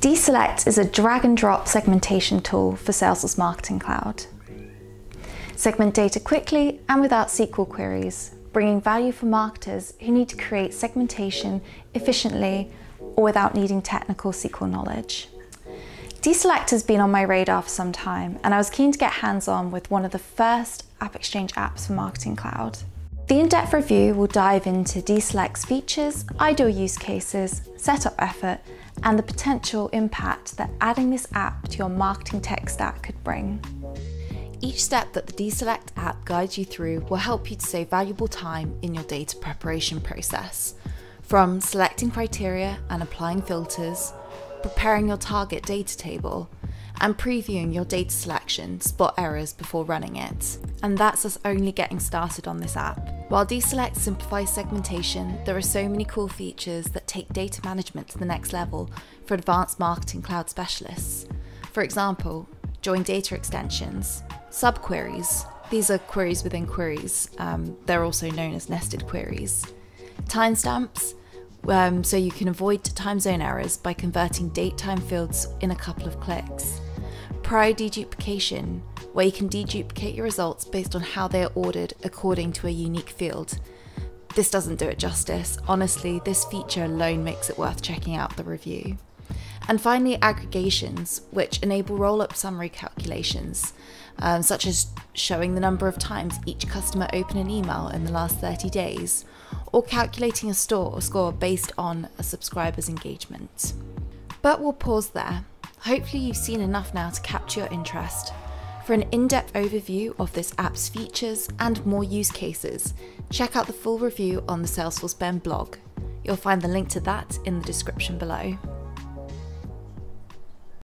DESelect is a drag and drop segmentation tool for Salesforce Marketing Cloud. Segment data quickly and without SQL queries, bringing value for marketers who need to create segmentation efficiently or without needing technical SQL knowledge. DESelect has been on my radar for some time, and I was keen to get hands-on with one of the first AppExchange apps for Marketing Cloud. The in-depth review will dive into DESelect's features, ideal use cases, setup effort, and the potential impact that adding this app to your marketing tech stack could bring. Each step that the DESelect app guides you through will help you to save valuable time in your data preparation process. From selecting criteria and applying filters, preparing your target data table, and previewing your data selection, spot errors before running it. And that's us only getting started on this app. While DESelect simplifies segmentation, there are so many cool features that take data management to the next level for advanced Marketing Cloud specialists. For example, join data extensions, subqueries. These are queries within queries. They're also known as nested queries. Timestamps. So you can avoid time zone errors by converting date time fields in a couple of clicks. Prior deduplication, where you can deduplicate your results based on how they are ordered according to a unique field. This doesn't do it justice. Honestly, this feature alone makes it worth checking out the review. And finally, aggregations, which enable roll-up summary calculations, such as showing the number of times each customer opened an email in the last 30 days, or calculating a score based on a subscriber's engagement. But we'll pause there. Hopefully you've seen enough now to capture your interest. For an in-depth overview of this app's features and more use cases, check out the full review on the Salesforce Ben blog. You'll find the link to that in the description below.